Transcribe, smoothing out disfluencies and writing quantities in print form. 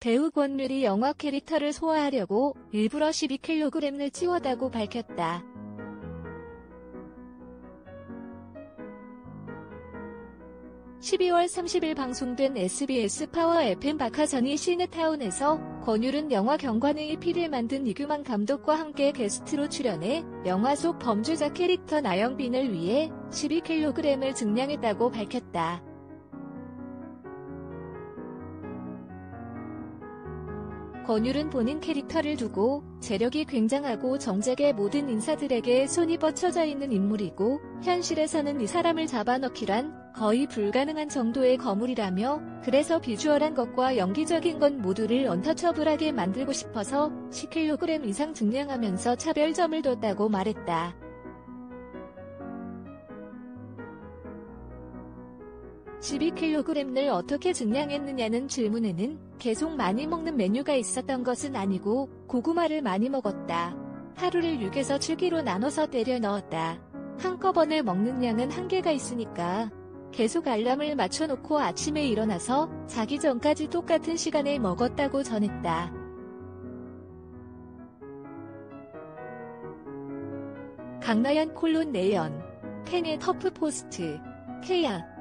배우 권율이 영화 캐릭터를 소화하려고 일부러 12kg을 찌웠다고 밝혔다. (12월 30일) 방송된 SBS 파워 FM 박하선이 시네타운에서 권율은 영화 경관의 피를 만든 이규만 감독과 함께 게스트로 출연해 영화 속 범죄자 캐릭터 나영빈을 위해 12kg을 증량했다고 밝혔다. 권율은 본인 캐릭터를 두고 재력이 굉장하고 정재계 모든 인사들에게 손이 뻗쳐져 있는 인물이고 현실에서는 이 사람을 잡아넣기란 거의 불가능한 정도의 거물이라며 그래서 비주얼한 것과 연기적인 것 모두를 언터처블하게 만들고 싶어서 10kg 이상 증량하면서 차별점을 뒀다고 말했다. (12kg를 어떻게 증량했느냐는 질문에는 계속 많이 먹는 메뉴가 있었던 것은 아니고 고구마를 많이 먹었다. 하루를 6에서 7끼로 나눠서 때려 넣었다. 한꺼번에 먹는 양은 한계가 있으니까 계속 알람을 맞춰놓고 아침에 일어나서 자기 전까지 똑같은 시간에 먹었다고 전했다. 강나연 콜론 내연 팬의 터프포스트 케야